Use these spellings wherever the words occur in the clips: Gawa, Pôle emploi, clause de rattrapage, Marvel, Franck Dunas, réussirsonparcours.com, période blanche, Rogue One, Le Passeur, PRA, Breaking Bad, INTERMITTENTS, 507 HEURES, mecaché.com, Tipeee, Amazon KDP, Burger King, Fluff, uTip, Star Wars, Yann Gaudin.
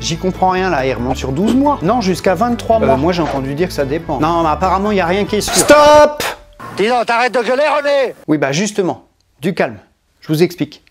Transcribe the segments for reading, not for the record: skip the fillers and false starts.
J'y comprends rien là, il remonte sur 12 mois. Non, jusqu'à 23 mois. Moi j'ai entendu dire que ça dépend. Non, mais apparemment il n'y a rien qui est sûr. Stop! Dis donc, t'arrêtes de gueuler, René! Oui, bah justement, du calme. Je vous explique.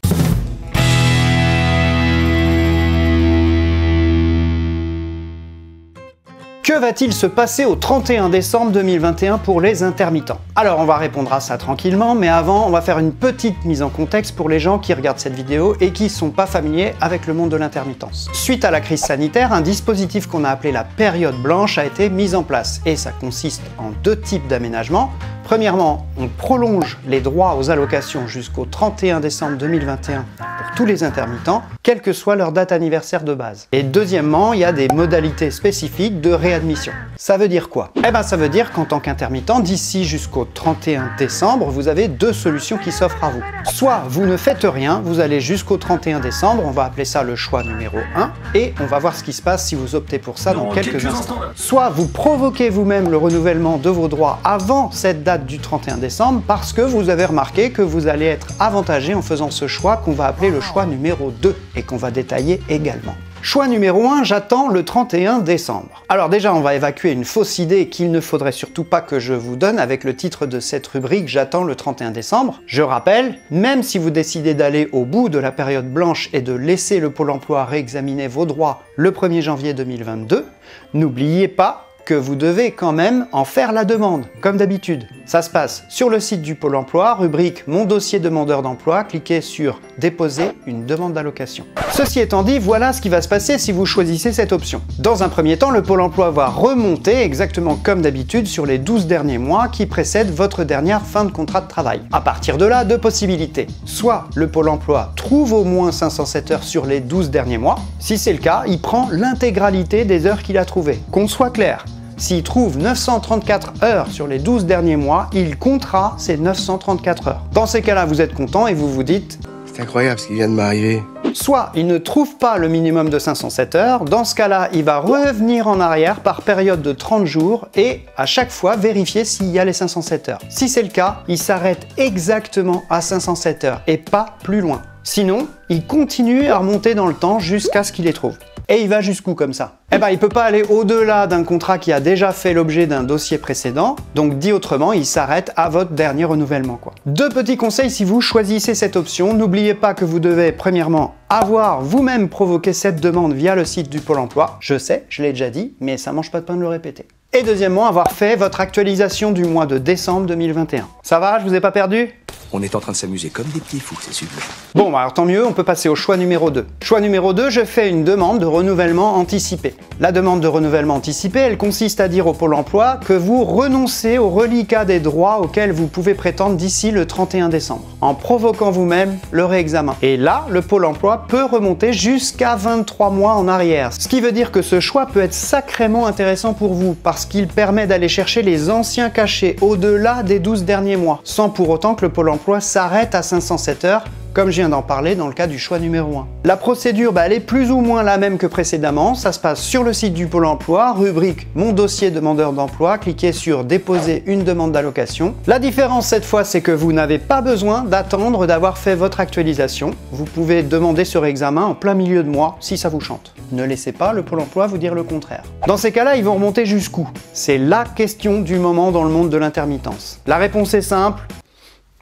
Que va-t-il se passer au 31 décembre 2021 pour les intermittents? Alors on va répondre à ça tranquillement, mais avant on va faire une petite mise en contexte pour les gens qui regardent cette vidéo et qui ne sont pas familiers avec le monde de l'intermittence. Suite à la crise sanitaire, un dispositif qu'on a appelé la période blanche a été mis en place, et ça consiste en deux types d'aménagements. Premièrement, on prolonge les droits aux allocations jusqu'au 31 décembre 2021 pour tous les intermittents, quelle que soit leur date anniversaire de base. Et deuxièmement, il y a des modalités spécifiques de réadmission. Ça veut dire quoi? Eh ben ça veut dire qu'en tant qu'intermittent, d'ici jusqu'au 31 décembre, vous avez deux solutions qui s'offrent à vous. Soit vous ne faites rien, vous allez jusqu'au 31 décembre, on va appeler ça le choix numéro 1, et on va voir ce qui se passe si vous optez pour ça dans quelques instants. Soit vous provoquez vous-même le renouvellement de vos droits avant cette date du 31 décembre parce que vous avez remarqué que vous allez être avantagé en faisant ce choix qu'on va appeler le choix numéro 2 et qu'on va détailler également. Choix numéro 1, j'attends le 31 décembre. Alors déjà, on va évacuer une fausse idée qu'il ne faudrait surtout pas que je vous donne avec le titre de cette rubrique « J'attends le 31 décembre ». Je rappelle, même si vous décidez d'aller au bout de la période blanche et de laisser le Pôle emploi réexaminer vos droits le 1er janvier 2022, n'oubliez pas que vous devez quand même en faire la demande, comme d'habitude. Ça se passe sur le site du Pôle emploi, rubrique « Mon dossier demandeur d'emploi », cliquez sur « Déposer une demande d'allocation ». Ceci étant dit, voilà ce qui va se passer si vous choisissez cette option. Dans un premier temps, le Pôle emploi va remonter, exactement comme d'habitude, sur les 12 derniers mois qui précèdent votre dernière fin de contrat de travail. À partir de là, deux possibilités. Soit le Pôle emploi trouve au moins 507 heures sur les 12 derniers mois. Si c'est le cas, il prend l'intégralité des heures qu'il a trouvées. Qu'on soit clair. S'il trouve 934 heures sur les 12 derniers mois, il comptera ces 934 heures. Dans ces cas-là, vous êtes content et vous vous dites « C'est incroyable ce qui vient de m'arriver ». Soit il ne trouve pas le minimum de 507 heures, dans ce cas-là, il va revenir en arrière par période de 30 jours et à chaque fois vérifier s'il y a les 507 heures. Si c'est le cas, il s'arrête exactement à 507 heures et pas plus loin. Sinon, il continue à remonter dans le temps jusqu'à ce qu'il les trouve. Et il va jusqu'où comme ça? Eh ben, il peut pas aller au-delà d'un contrat qui a déjà fait l'objet d'un dossier précédent, donc dit autrement, il s'arrête à votre dernier renouvellement, quoi. Deux petits conseils si vous choisissez cette option. N'oubliez pas que vous devez, premièrement, avoir vous-même provoqué cette demande via le site du Pôle emploi. Je sais, je l'ai déjà dit, mais ça mange pas de pain de le répéter. Et deuxièmement, avoir fait votre actualisation du mois de décembre 2021. Ça va, je vous ai pas perdu? On est en train de s'amuser comme des petits fous, c'est super. Bon, alors tant mieux, on peut passer au choix numéro 2. Choix numéro 2, je fais une demande de renouvellement anticipé. La demande de renouvellement anticipé, elle consiste à dire au Pôle emploi que vous renoncez au reliquat des droits auxquels vous pouvez prétendre d'ici le 31 décembre, en provoquant vous-même le réexamen. Et là, le Pôle emploi peut remonter jusqu'à 23 mois en arrière. Ce qui veut dire que ce choix peut être sacrément intéressant pour vous, parce qu'il permet d'aller chercher les anciens cachés au-delà des 12 derniers mois, sans pour autant que le Pôle emploi s'arrête à 507 heures, comme je viens d'en parler dans le cas du choix numéro 1. La procédure, elle est plus ou moins la même que précédemment, ça se passe sur le site du Pôle emploi, rubrique « Mon dossier demandeur d'emploi », cliquez sur « Déposer une demande d'allocation ». La différence cette fois, c'est que vous n'avez pas besoin d'attendre d'avoir fait votre actualisation, vous pouvez demander ce réexamen en plein milieu de mois si ça vous chante. Ne laissez pas le Pôle emploi vous dire le contraire. Dans ces cas-là, ils vont remonter jusqu'où? C'est la question du moment dans le monde de l'intermittence. La réponse est simple.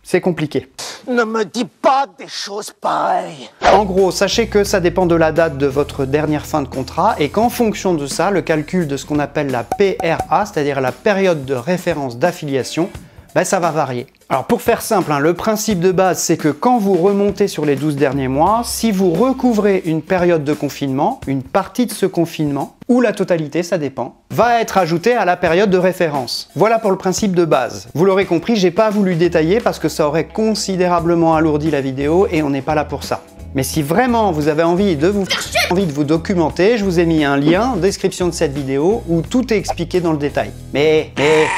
C'est compliqué. Ne me dis pas des choses pareilles. En gros, sachez que ça dépend de la date de votre dernière fin de contrat et qu'en fonction de ça, le calcul de ce qu'on appelle la PRA, c'est-à-dire la période de référence d'affiliation, ben ça va varier. Alors pour faire simple, le principe de base, c'est que quand vous remontez sur les 12 derniers mois, si vous recouvrez une période de confinement, une partie de ce confinement, ou la totalité, ça dépend, va être ajoutée à la période de référence. Voilà pour le principe de base. Vous l'aurez compris, j'ai pas voulu détailler parce que ça aurait considérablement alourdi la vidéo et on n'est pas là pour ça. Mais si vraiment vous avez envie de vous documenter, je vous ai mis un lien en description de cette vidéo où tout est expliqué dans le détail. Mais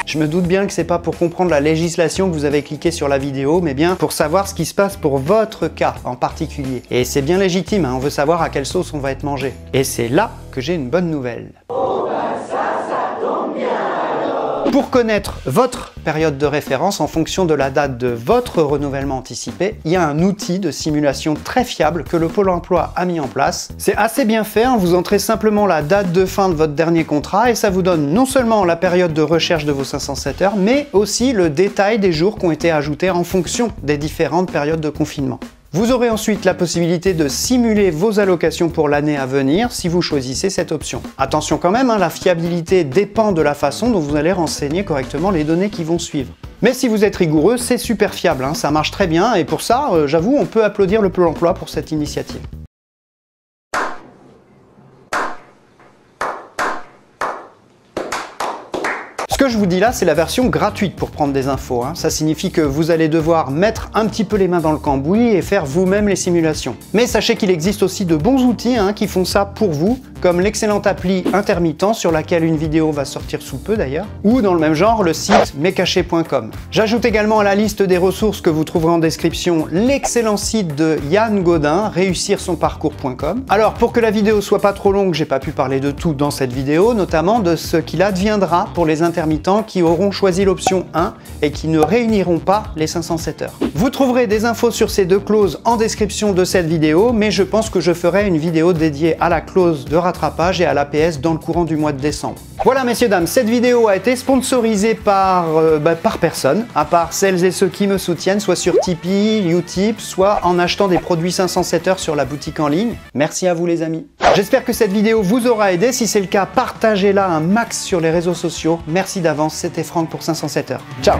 je me doute bien que c'est pas pour comprendre la législation que vous avez cliqué sur la vidéo, mais bien pour savoir ce qui se passe pour votre cas en particulier. Et c'est bien légitime, on veut savoir à quelle sauce on va être mangé. Et c'est là que j'ai une bonne nouvelle. Oh ben ça tombe bien alors. Pour connaître votre période de référence en fonction de la date de votre renouvellement anticipé, il y a un outil de simulation très fiable que le Pôle emploi a mis en place. C'est assez bien fait, hein, vous entrez simplement la date de fin de votre dernier contrat et ça vous donne non seulement la période de recherche de vos 507 heures, mais aussi le détail des jours qui ont été ajoutés en fonction des différentes périodes de confinement. Vous aurez ensuite la possibilité de simuler vos allocations pour l'année à venir si vous choisissez cette option. Attention quand même, hein, la fiabilité dépend de la façon dont vous allez renseigner correctement les données qui vont suivre. Mais si vous êtes rigoureux, c'est super fiable, hein, ça marche très bien et pour ça, j'avoue, on peut applaudir le Pôle emploi pour cette initiative. Ce que je vous dis là, c'est la version gratuite pour prendre des infos, hein. Ça signifie que vous allez devoir mettre un petit peu les mains dans le cambouis et faire vous-même les simulations. Mais sachez qu'il existe aussi de bons outils hein, qui font ça pour vous, comme l'excellente appli Intermittents sur laquelle une vidéo va sortir sous peu d'ailleurs, ou dans le même genre le site mecaché.com. J'ajoute également à la liste des ressources que vous trouverez en description l'excellent site de Yann Gaudin, réussirsonparcours.com. Alors pour que la vidéo soit pas trop longue, j'ai pas pu parler de tout dans cette vidéo, notamment de ce qu'il adviendra pour les intermittents qui auront choisi l'option 1 et qui ne réuniront pas les 507 heures. Vous trouverez des infos sur ces deux clauses en description de cette vidéo, mais je pense que je ferai une vidéo dédiée à la clause de rattrapage et à l'APS dans le courant du mois de décembre. Voilà messieurs dames, cette vidéo a été sponsorisée par personne, à part celles et ceux qui me soutiennent, soit sur Tipeee, uTip, soit en achetant des produits 507 heures sur la boutique en ligne. Merci à vous les amis. J'espère que cette vidéo vous aura aidé, si c'est le cas, partagez-la un max sur les réseaux sociaux. Merci d'avance, c'était Franck pour 507 heures. Ciao!